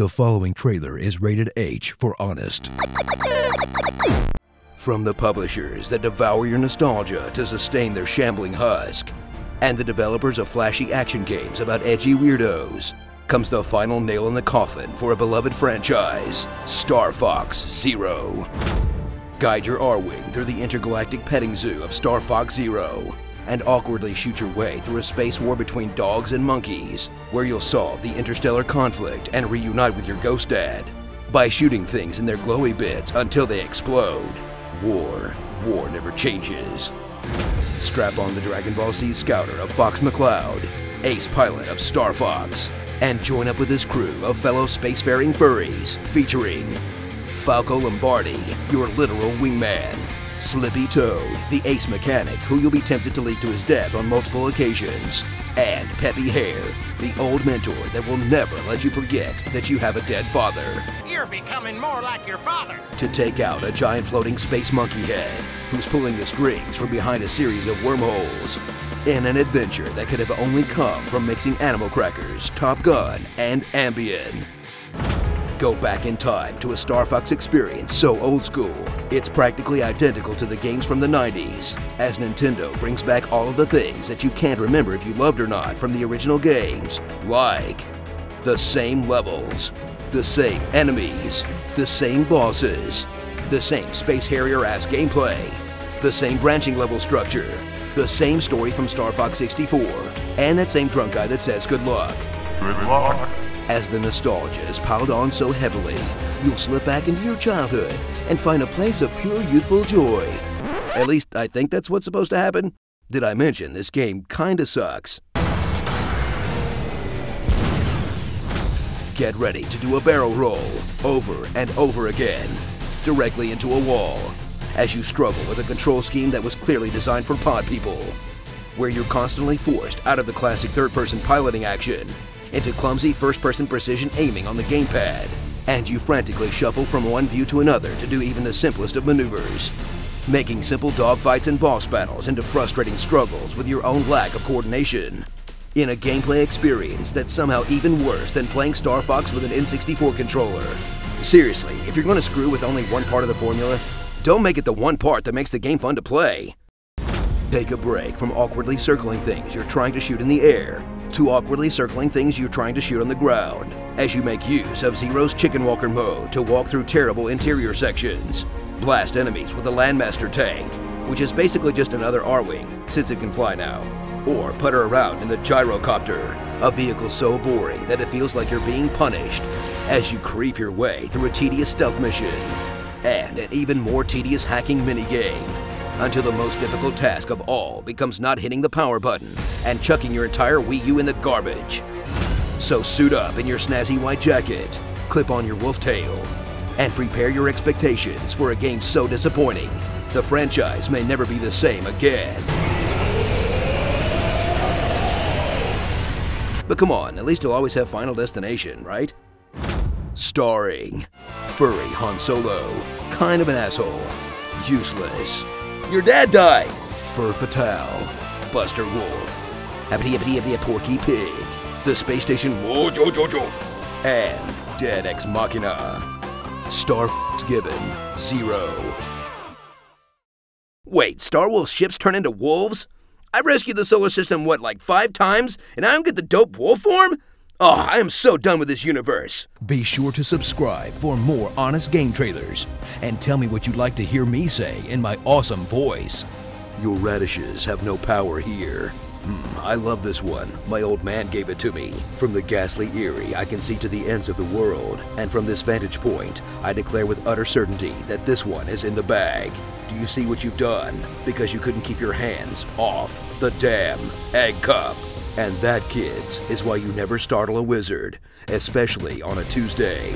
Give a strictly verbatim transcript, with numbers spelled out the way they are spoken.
The following trailer is rated H for honest. From the publishers that devour your nostalgia to sustain their shambling husk, and the developers of flashy action games about edgy weirdos, comes the final nail in the coffin for a beloved franchise, Star Fox Zero. Guide your Arwing through the intergalactic petting zoo of Star Fox Zero, and awkwardly shoot your way through a space war between dogs and monkeys, where you'll solve the interstellar conflict and reunite with your ghost dad by shooting things in their glowy bits until they explode. War. War never changes. Strap on the Dragon Ball Z scouter of Fox McCloud, ace pilot of Star Fox, and join up with his crew of fellow spacefaring furries, featuring Falco Lombardi, your literal wingman, Slippy Toad, the ace mechanic who you'll be tempted to lead to his death on multiple occasions, and Peppy Hare, the old mentor that will never let you forget that you have a dead father. You're becoming more like your father. To take out a giant floating space monkey head who's pulling the strings from behind a series of wormholes in an adventure that could have only come from mixing Animal Crackers, Top Gun, and Ambien. Go back in time to a Star Fox experience so old school, it's practically identical to the games from the nineties, as Nintendo brings back all of the things that you can't remember if you loved or not from the original games, like the same levels, the same enemies, the same bosses, the same space harrier-ass gameplay, the same branching level structure, the same story from Star Fox sixty-four, and that same drunk guy that says good luck. Good luck. As the nostalgia is piled on so heavily, you'll slip back into your childhood and find a place of pure youthful joy. At least, I think that's what's supposed to happen. Did I mention this game kinda sucks? Get ready to do a barrel roll over and over again, directly into a wall, as you struggle with a control scheme that was clearly designed for pod people, where you're constantly forced out of the classic third-person piloting action into clumsy first-person precision aiming on the gamepad, and you frantically shuffle from one view to another to do even the simplest of maneuvers, making simple dogfights and boss battles into frustrating struggles with your own lack of coordination, in a gameplay experience that's somehow even worse than playing Star Fox with an N sixty-four controller. Seriously, if you're going to screw with only one part of the formula, don't make it the one part that makes the game fun to play. Take a break from awkwardly circling things you're trying to shoot in the air to awkwardly circling things you're trying to shoot on the ground, as you make use of Zero's chicken walker mode to walk through terrible interior sections, blast enemies with the Landmaster tank, which is basically just another Arwing, since it can fly now, or putter around in the Gyrocopter, a vehicle so boring that it feels like you're being punished, as you creep your way through a tedious stealth mission, and an even more tedious hacking minigame, until the most difficult task of all becomes not hitting the power button and chucking your entire Wii U in the garbage. So suit up in your snazzy white jacket, clip on your wolf tail, and prepare your expectations for a game so disappointing, the franchise may never be the same again. But come on, at least you'll always have Final Destination, right? Starring furry Han Solo, kind of an asshole, useless, your dad died, Fur Fatale, Buster Wolf, Abity Abity Abity Porky Pig, the space station Wojo Jojo, and Dead Ex Machina. Star Fox given zero. Wait, Star Wolf's ships turn into wolves? I rescued the solar system, what, like five times, and I don't get the dope wolf form? Oh, I am so done with this universe. Be sure to subscribe for more honest game trailers, and tell me what you'd like to hear me say in my awesome voice. Your radishes have no power here. Hmm, I love this one. My old man gave it to me. From the ghastly Eyrie, I can see to the ends of the world, and from this vantage point, I declare with utter certainty that this one is in the bag. Do you see what you've done? Because you couldn't keep your hands off the damn egg cup. And that, kids, is why you never startle a wizard, especially on a Tuesday.